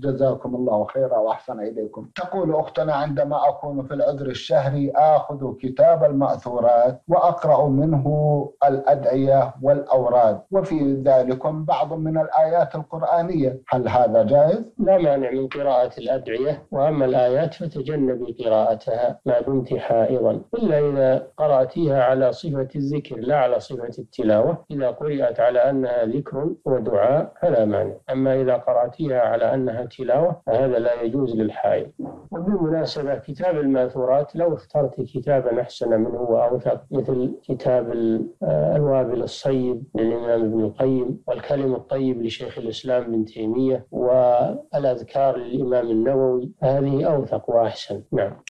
جزاكم الله خيرا وأحسن إليكم. تقول أختنا: عندما أكون في العذر الشهري آخذ كتاب المأثورات وأقرأ منه الأدعية والأوراد وفي ذلكم بعض من الآيات القرآنية، هل هذا جائز؟ لا مانع من قراءة الأدعية، وأما الآيات فتجنبي قراءتها ما دمت حائضا، إلا إذا قرأتيها على صفة الذكر لا على صفة التلاوة. إذا قرأت على أنها ذكر ودعاء فلا مانع، أما إذا قرأتيها على أنها تلاوة فهذا لا يجوز للحائض. وبالمناسبة كتاب المأثورات لو اخترت كتابا أحسن منه وأوثق مثل كتاب الوابل الصيب للإمام ابن القيم، والكلم الطيب لشيخ الإسلام ابن تيمية، والأذكار للإمام النووي، هذه أوثق وأحسن. نعم.